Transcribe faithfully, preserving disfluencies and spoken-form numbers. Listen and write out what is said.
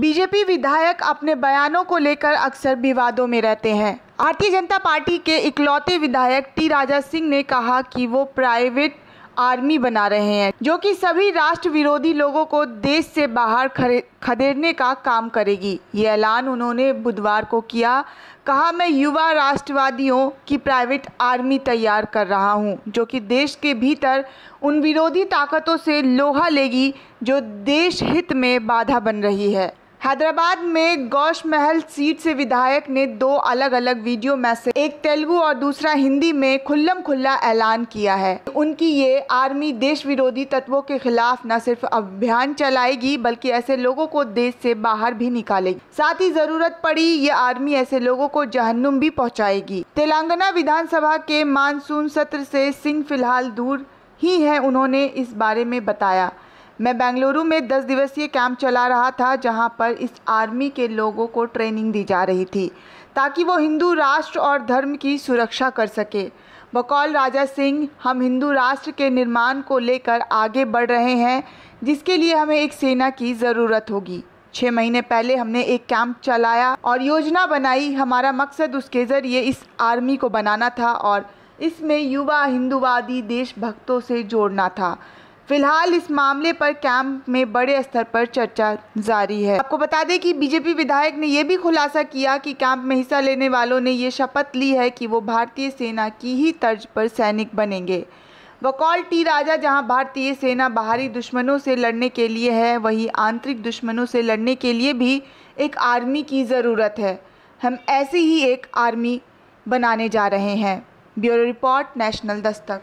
BJP विधायक अपने बयानों को लेकर अक्सर विवादों में रहते हैं। भारतीय जनता पार्टी के इकलौते विधायक टी राजा सिंह ने कहा कि वो प्राइवेट आर्मी बना रहे हैं जो कि सभी राष्ट्र विरोधी लोगों को देश से बाहर खदेड़ने का काम करेगी। ये ऐलान उन्होंने बुधवार को किया। कहा, मैं युवा राष्ट्रवादियों की प्राइवेट आर्मी तैयार कर रहा हूं, जो कि देश के भीतर उन विरोधी ताकतों से लोहा लेगी जो देश हित में बाधा बन रही है। हैदराबाद में गौश महल सीट से विधायक ने दो अलग अलग वीडियो में से एक तेलुगु और दूसरा हिंदी में खुल्लम खुल्ला ऐलान किया है। उनकी ये आर्मी देश विरोधी तत्वों के खिलाफ न सिर्फ अभियान चलाएगी बल्कि ऐसे लोगों को देश से बाहर भी निकालेगी। साथ ही जरूरत पड़ी ये आर्मी ऐसे लोगों को जहन्नुम भी पहुँचाएगी। तेलंगाना विधानसभा के मानसून सत्र से सिंह फिलहाल दूर ही है। उन्होंने इस बारे में बताया, मैं बेंगलुरु में दस दिवसीय कैंप चला रहा था जहां पर इस आर्मी के लोगों को ट्रेनिंग दी जा रही थी ताकि वो हिंदू राष्ट्र और धर्म की सुरक्षा कर सके। बकौल राजा सिंह, हम हिंदू राष्ट्र के निर्माण को लेकर आगे बढ़ रहे हैं जिसके लिए हमें एक सेना की ज़रूरत होगी। छः महीने पहले हमने एक कैंप चलाया और योजना बनाई। हमारा मकसद उसके ज़रिए इस आर्मी को बनाना था और इसमें युवा हिंदूवादी देशभक्तों से जोड़ना था। फिलहाल इस मामले पर कैंप में बड़े स्तर पर चर्चा जारी है। आपको बता दें कि बीजेपी विधायक ने यह भी खुलासा किया कि कैंप में हिस्सा लेने वालों ने ये शपथ ली है कि वो भारतीय सेना की ही तर्ज पर सैनिक बनेंगे। बकौल टी राजा, जहां भारतीय सेना बाहरी दुश्मनों से लड़ने के लिए है वहीं आंतरिक दुश्मनों से लड़ने के लिए भी एक आर्मी की ज़रूरत है। हम ऐसे ही एक आर्मी बनाने जा रहे हैं। Bureau report, national Dastak.